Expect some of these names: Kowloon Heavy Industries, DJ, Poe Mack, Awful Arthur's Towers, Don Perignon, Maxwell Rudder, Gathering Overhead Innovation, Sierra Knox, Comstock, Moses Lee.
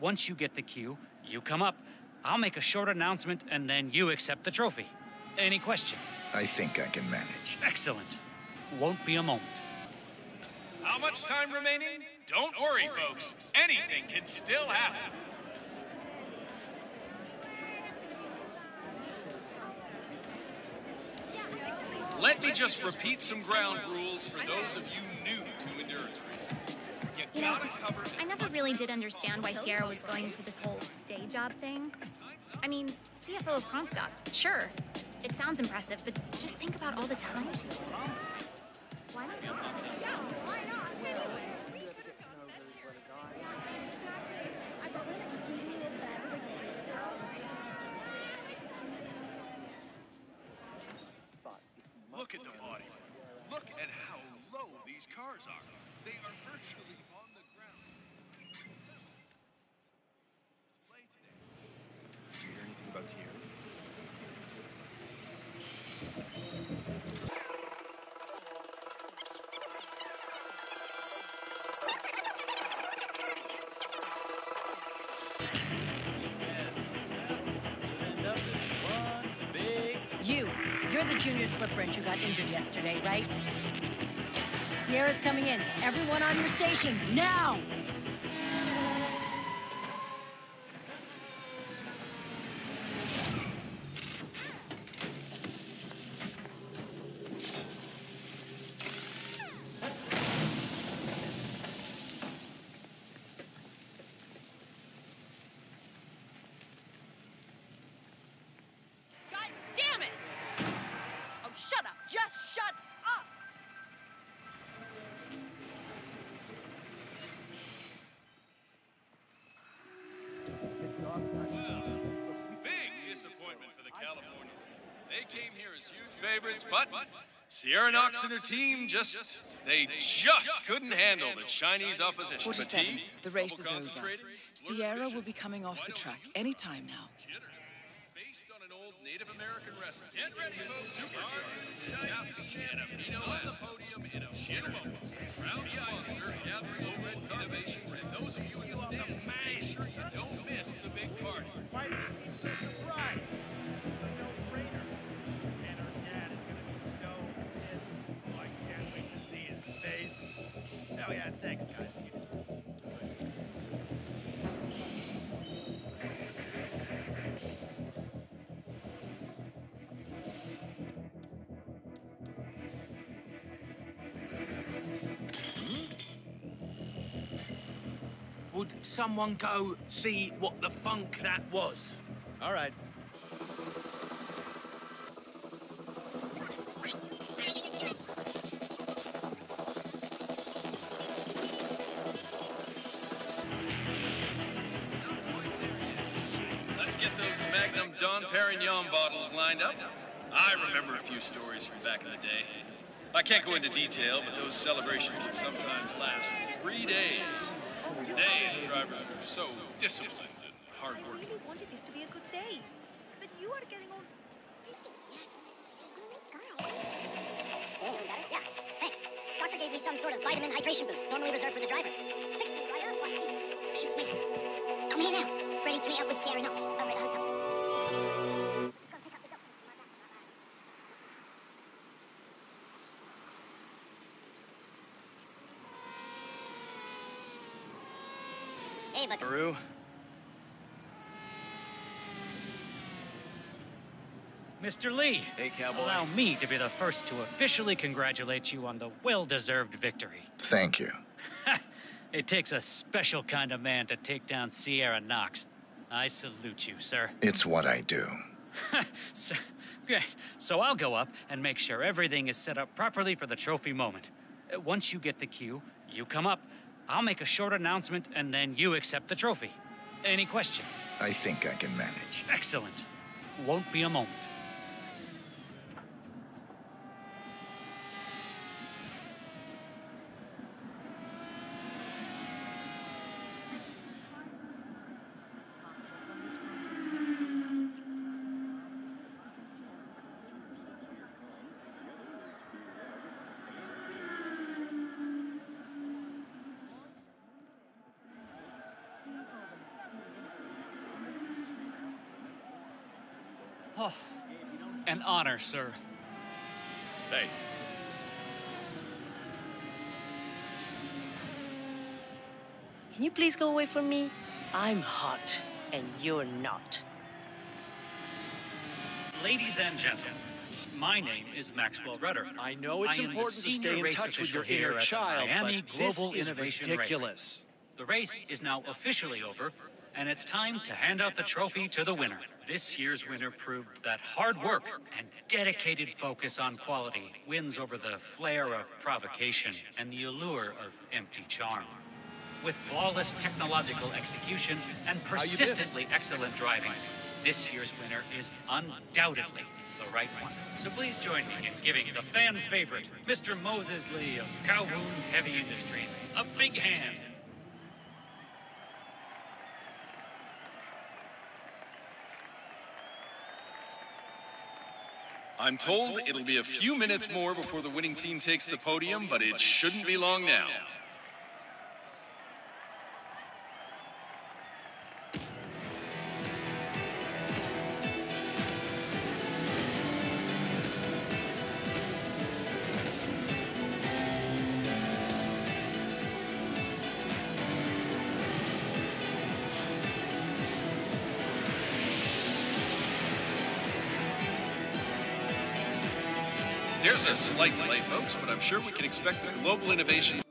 Once you get the cue, you come up. I'll make a short announcement, and then you accept the trophy. Any questions? I think I can manage. Excellent. Won't be a moment. How much time remaining? Don't worry, folks. Anything can still happen. Let me just repeat some ground rules for those of you new to endurance racing. You know, I never really did understand why Sierra was going for this whole day job thing. I mean, CFO of Comstock, sure. It sounds impressive, but just think about all the time. Why not? Yeah, why not? Look at the body. Look at how low these cars are. They are virtually on the ground. Display today. Do you hear anything about here? You're the junior slip wrench who got injured yesterday, right? Sierra's coming in. Everyone on your stations, now! Shut up! Just shut up! Well, big disappointment for the California team. They came here as huge favorites, but Sierra Knox and her team just couldn't handle the Chinese opposition. 47, the race is over. Sierra will be coming off the track any time now. Native American wrestling. Get ready, folks. On the podium in a proud sponsor, Gathering Overhead Innovation. And those of you in the stands, make sure you don't miss the big party. Fight is a surprise. A no-brainer. And our dad is going to be so pissed. Oh, I can't wait to see his face. Oh, yeah, thanks, guys. Would someone go see what the funk that was? All right. Let's get those Magnum Don Perignon bottles lined up. I remember a few stories from back in the day. I can't go into detail, but those celebrations would sometimes last 3 days. Today, the drivers were so disciplined and hardworking. I really wanted this to be a good day, but you are getting on. Yeah, thanks. Doctor gave me some sort of vitamin hydration boost, normally reserved for the drivers. Fixed me right up, like, it's me. I'm here now, ready to meet up with Sierra Knox over at the hotel. Maru. Mr. Lee, hey, cowboy. Allow me to be the first to officially congratulate you on the well-deserved victory. Thank you. It takes a special kind of man to take down Sierra Knox. I salute you, sir. It's what I do. So I'll go up and make sure everything is set up properly for the trophy moment. Once you get the cue, you come up. I'll make a short announcement, and then you accept the trophy. Any questions? I think I can manage. Excellent. Won't be a moment. Oh, an honor, sir. Thank you. Can you please go away from me? I'm hot, and you're not. Ladies and gentlemen, my name is Maxwell Rudder. I know it's important to stay in touch with your inner child, but this is ridiculous. The race is now officially over, and it's time to hand out the trophy to the winner. This year's winner proved that hard work and dedicated focus on quality wins over the flare of provocation and the allure of empty charm. With flawless technological execution and persistently excellent driving, this year's winner is undoubtedly the right one. So please join me in giving the fan favorite, Mr. Moses Lee of Kowloon Heavy Industries, a big hand. I'm told it'll be a few minutes more before the winning team takes the podium, but it shouldn't be long now. There's a slight delay, folks, but I'm sure we can expect the global innovation.